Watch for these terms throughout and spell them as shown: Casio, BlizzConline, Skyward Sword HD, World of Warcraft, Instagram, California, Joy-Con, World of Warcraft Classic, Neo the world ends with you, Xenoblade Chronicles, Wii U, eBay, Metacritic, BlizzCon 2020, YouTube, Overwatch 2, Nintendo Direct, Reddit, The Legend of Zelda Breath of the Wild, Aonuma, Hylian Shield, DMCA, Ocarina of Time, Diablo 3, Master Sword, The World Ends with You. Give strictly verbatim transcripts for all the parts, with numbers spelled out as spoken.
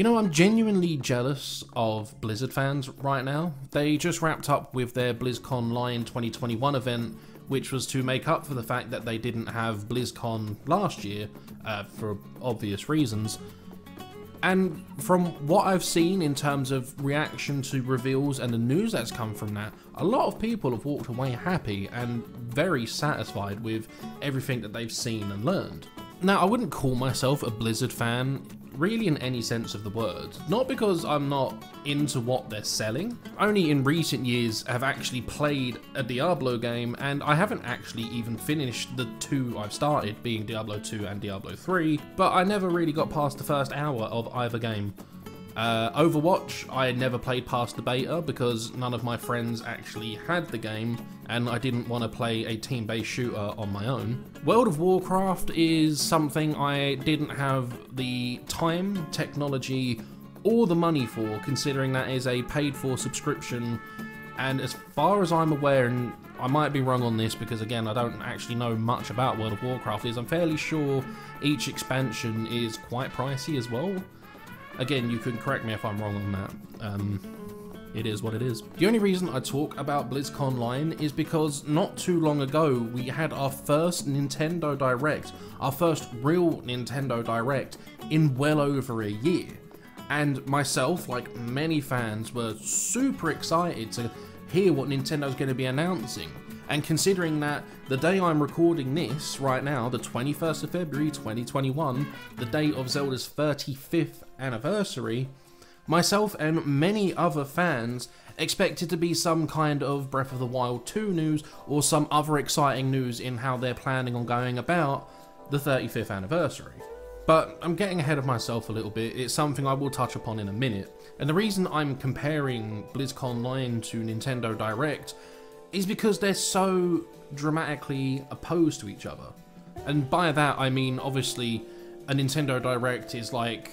You know, I'm genuinely jealous of Blizzard fans right now. They just wrapped up with their BlizzConline twenty twenty-one event, which was to make up for the fact that they didn't have BlizzCon last year, uh, for obvious reasons. And from what I've seen in terms of reaction to reveals and the news that's come from that, a lot of people have walked away happy and very satisfied with everything that they've seen and learned. Now, I wouldn't call myself a Blizzard fan, really, in any sense of the word. Not because I'm not into what they're selling. Only in recent years have actually played a Diablo game, and I haven't actually even finished the two I've started, being Diablo two and Diablo three, but I never really got past the first hour of either game. Uh, Overwatch, I never played past the beta because none of my friends actually had the game and I didn't want to play a team-based shooter on my own. World of Warcraft is something I didn't have the time, technology, or the money for, considering that is a paid-for subscription, and as far as I'm aware, and I might be wrong on this because again I don't actually know much about World of Warcraft, is I'm fairly sure each expansion is quite pricey as well. Again, you can correct me if I'm wrong on that. Um, it is what it is. The only reason I talk about BlizzConline is because not too long ago we had our first Nintendo Direct, our first real Nintendo Direct in well over a year. And myself, like many fans, were super excited to hear what Nintendo's going to be announcing. And considering that the day I'm recording this right now, the twenty-first of February twenty twenty-one, the date of Zelda's thirty-fifth anniversary, myself and many other fans expected to be some kind of Breath of the Wild two news or some other exciting news in how they're planning on going about the thirty-fifth anniversary. But I'm getting ahead of myself a little bit. It's something I will touch upon in a minute. And the reason I'm comparing BlizzConline to Nintendo Direct is because they're so dramatically opposed to each other. And by that I mean, obviously, a Nintendo Direct is like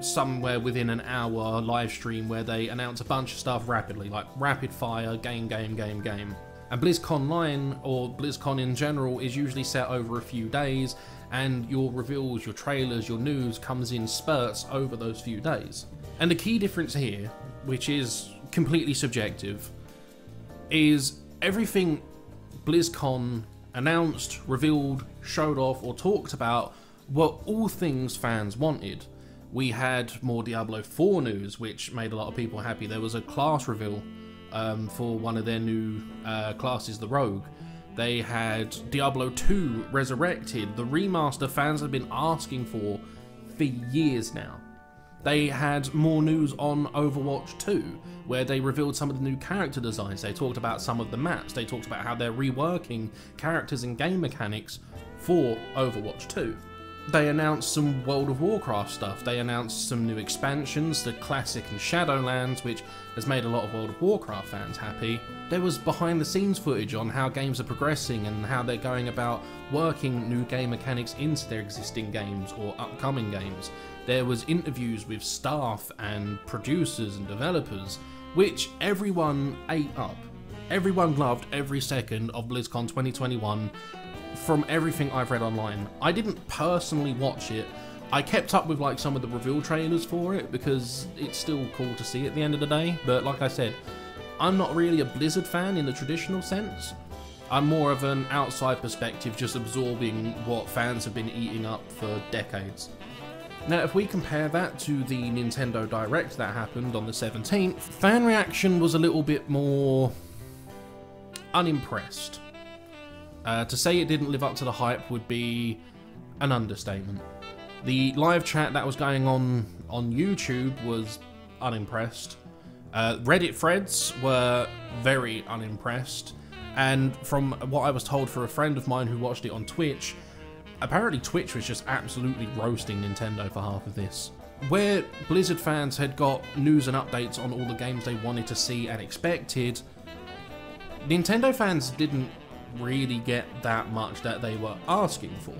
somewhere within an hour live stream where they announce a bunch of stuff rapidly, like rapid fire, game, game, game, game. And BlizzConline, or BlizzCon in general, is usually set over a few days, and your reveals, your trailers, your news comes in spurts over those few days. And the key difference here, which is completely subjective, is everything BlizzCon announced, revealed, showed off, or talked about were all things fans wanted. We had more Diablo four news, which made a lot of people happy. There was a class reveal um, for one of their new uh, classes, the Rogue. They had Diablo two Resurrected, the remaster fans have been asking for for years now. They had more news on Overwatch two, where they revealed some of the new character designs, they talked about some of the maps, they talked about how they're reworking characters and game mechanics for Overwatch two. They announced some World of Warcraft stuff, they announced some new expansions, the Classic and Shadowlands, which has made a lot of World of Warcraft fans happy. There was behind the scenes footage on how games are progressing and how they're going about working new game mechanics into their existing games or upcoming games. There was interviews with staff and producers and developers, which everyone ate up. Everyone loved every second of BlizzCon twenty twenty-one from everything I've read online. I didn't personally watch it. I kept up with like some of the reveal trailers for it because it's still cool to see at the end of the day, but like I said, I'm not really a Blizzard fan in the traditional sense. I'm more of an outside perspective, just absorbing what fans have been eating up for decades. Now, if we compare that to the Nintendo Direct that happened on the seventeenth, fan reaction was a little bit more unimpressed. Uh, to say it didn't live up to the hype would be an understatement. The live chat that was going on on YouTube was unimpressed. Uh, Reddit threads were very unimpressed, and from what I was told for a friend of mine who watched it on Twitch, apparently Twitch was just absolutely roasting Nintendo for half of this. Where Blizzard fans had got news and updates on all the games they wanted to see and expected, Nintendo fans didn't really get that much that they were asking for.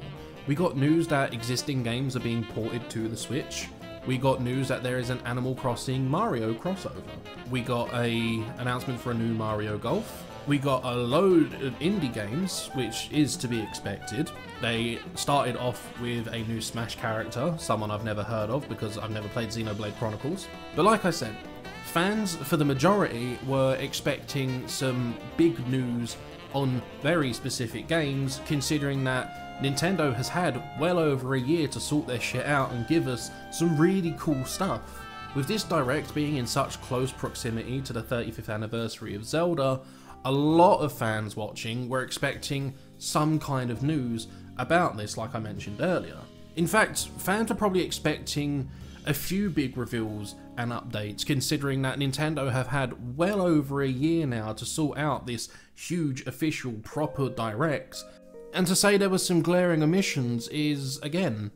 We got news that existing games are being ported to the Switch. We got news that there is an Animal Crossing Mario crossover. We got a announcement for a new Mario Golf. we got a load of indie games, which is to be expected. They started off with a new Smash character, someone I've never heard of because I've never played Xenoblade Chronicles. But like I said, fans for the majority were expecting some big news on very specific games, considering that Nintendo has had well over a year to sort their shit out and give us some really cool stuff. With this Direct being in such close proximity to the thirty-fifth anniversary of Zelda, a lot of fans watching were expecting some kind of news about this, like I mentioned earlier. In fact, fans are probably expecting a few big reveals and updates, considering that Nintendo have had well over a year now to sort out this huge official proper Direct, and to say there were some glaring omissions is, again,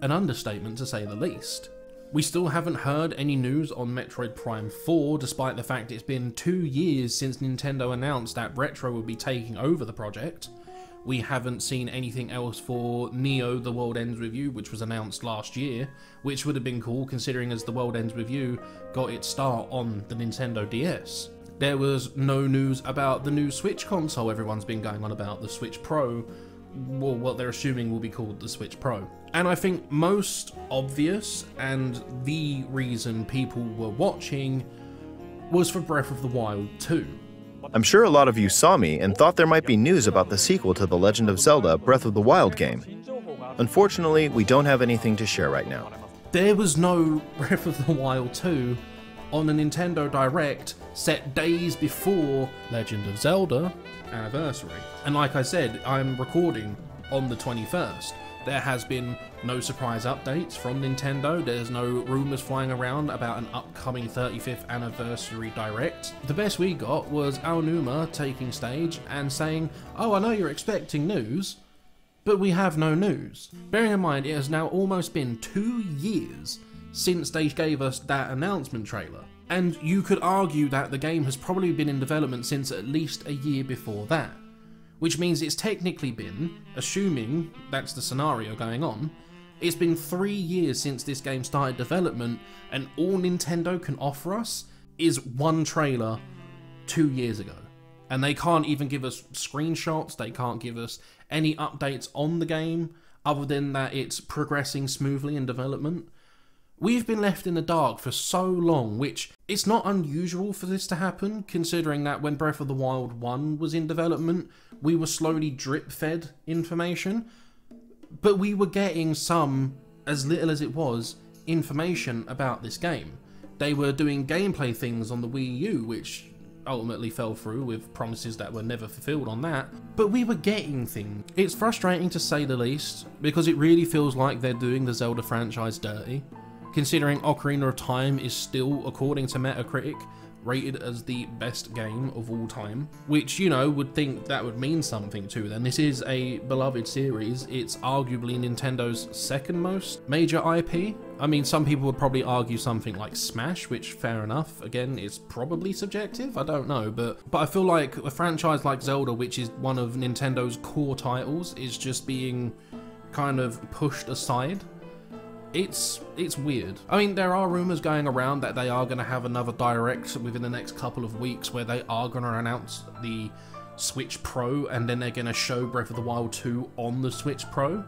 an understatement to say the least. We still haven't heard any news on Metroid Prime four, despite the fact it's been two years since Nintendo announced that Retro would be taking over the project. We haven't seen anything else for Neo, The World Ends with You, which was announced last year, which would have been cool considering as The World Ends with You got its start on the Nintendo D S. There was no news about the new Switch console everyone's been going on about, the Switch Pro, or what they're assuming will be called the Switch Pro. And I think most obvious, and the reason people were watching, was for Breath of the Wild two. I'm sure a lot of you saw me and thought there might be news about the sequel to The Legend of Zelda Breath of the Wild game. Unfortunately, we don't have anything to share right now. There was no Breath of the Wild two on a Nintendo Direct set days before Legend of Zelda anniversary. And like I said, I'm recording on the twenty-first. There has been no surprise updates from Nintendo, there's no rumours flying around about an upcoming thirty-fifth anniversary Direct. The best we got was Aonuma taking stage and saying, "Oh, I know you're expecting news, but we have no news." Bearing in mind, it has now almost been two years since they gave us that announcement trailer. And you could argue that the game has probably been in development since at least a year before that. Which means it's technically been, assuming that's the scenario going on, it's been three years since this game started development, and all Nintendo can offer us is one trailer two years ago. And they can't even give us screenshots, they can't give us any updates on the game, other than that it's progressing smoothly in development. We've been left in the dark for so long, which it's not unusual for this to happen, considering that when Breath of the Wild one was in development, we were slowly drip-fed information, but we were getting some, as little as it was, information about this game. They were doing gameplay things on the Wii U, which ultimately fell through with promises that were never fulfilled on that, but we were getting things. It's frustrating to say the least, because it really feels like they're doing the Zelda franchise dirty. Considering Ocarina of Time is still, according to Metacritic, rated as the best game of all time, which, you know, would think that would mean something to them. This is a beloved series, it's arguably Nintendo's second most major I P. I mean, some people would probably argue something like Smash, which, fair enough, again, is probably subjective, I don't know, but, but I feel like a franchise like Zelda, which is one of Nintendo's core titles, is just being kind of pushed aside. It's it's weird. I mean, there are rumors going around that they are going to have another Direct within the next couple of weeks where they are going to announce the Switch Pro, and then they're going to show Breath of the Wild two on the Switch Pro,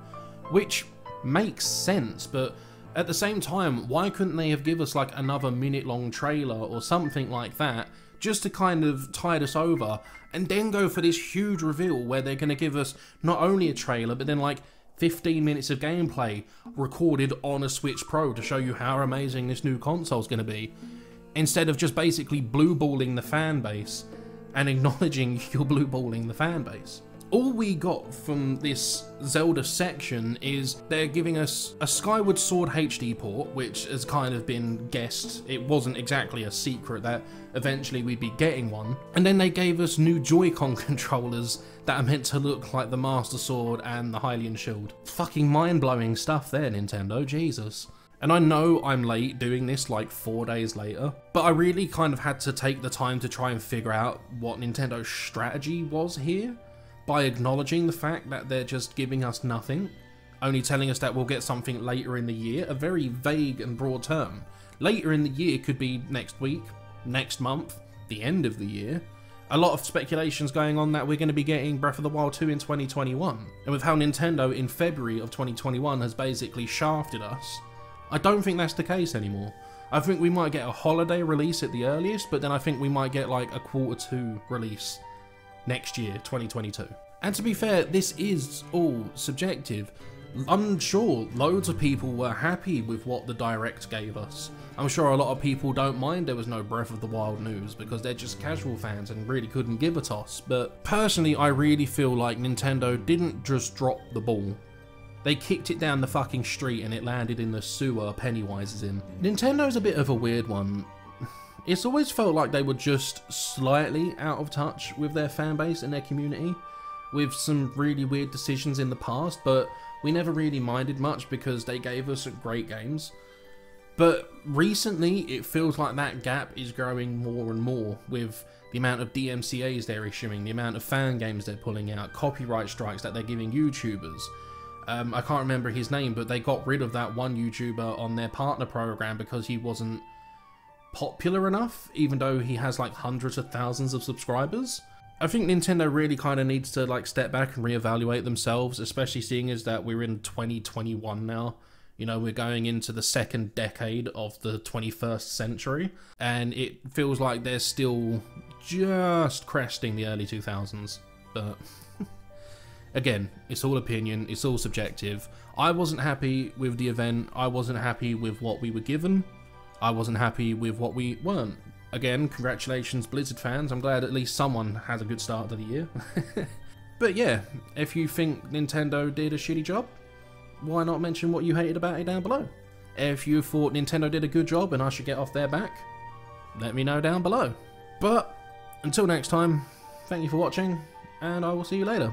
which makes sense, but at the same time, why couldn't they have give us like another minute long trailer or something like that, just to kind of tide us over, and then go for this huge reveal where they're going to give us not only a trailer, but then like fifteen minutes of gameplay recorded on a Switch Pro to show you how amazing this new console is going to be, instead of just basically blue-balling the fan base and acknowledging you're blue-balling the fan base. All we got from this Zelda section is they're giving us a Skyward Sword H D port, which has kind of been guessed. It wasn't exactly a secret that eventually we'd be getting one. And then they gave us new Joy-Con controllers that are meant to look like the Master Sword and the Hylian Shield. Fucking mind-blowing stuff there, Nintendo, Jesus. And I know I'm late doing this like four days later, but I really kind of had to take the time to try and figure out what Nintendo's strategy was here, by acknowledging the fact that they're just giving us nothing, only telling us that we'll get something later in the year, a very vague and broad term. Later in the year could be next week, next month, the end of the year, a lot of speculations going on that we're going to be getting Breath of the Wild two in twenty twenty-one. And with how Nintendo in February of twenty twenty-one has basically shafted us, I don't think that's the case anymore. I think we might get a holiday release at the earliest, but then I think we might get like a quarter two release next year, twenty twenty-two. And to be fair, this is all subjective. I'm sure loads of people were happy with what the Direct gave us. I'm sure a lot of people don't mind there was no Breath of the Wild news because they're just casual fans and really couldn't give a toss, but personally I really feel like Nintendo didn't just drop the ball. They kicked it down the fucking street and it landed in the sewer Pennywise is in. Nintendo's a bit of a weird one. It's always felt like they were just slightly out of touch with their fanbase and their community, with some really weird decisions in the past, but we never really minded much because they gave us great games. But recently, it feels like that gap is growing more and more with the amount of D M C As they're issuing, the amount of fan games they're pulling out, copyright strikes that they're giving YouTubers. Um, I can't remember his name, but they got rid of that one YouTuber on their partner program because he wasn't popular enough, even though he has like hundreds of thousands of subscribers. I think Nintendo really kind of needs to like step back and reevaluate themselves, especially seeing as that we're in twenty twenty-one now. You know, we're going into the second decade of the twenty-first century, and it feels like they're still just cresting the early two thousands. But again, it's all opinion, it's all subjective. I wasn't happy with the event, I wasn't happy with what we were given, I wasn't happy with what we weren't. Again, congratulations Blizzard fans, I'm glad at least someone has a good start to the year. But yeah, if you think Nintendo did a shitty job, why not mention what you hated about it down below? If you thought Nintendo did a good job and I should get off their back, let me know down below. But until next time, thank you for watching, and I will see you later.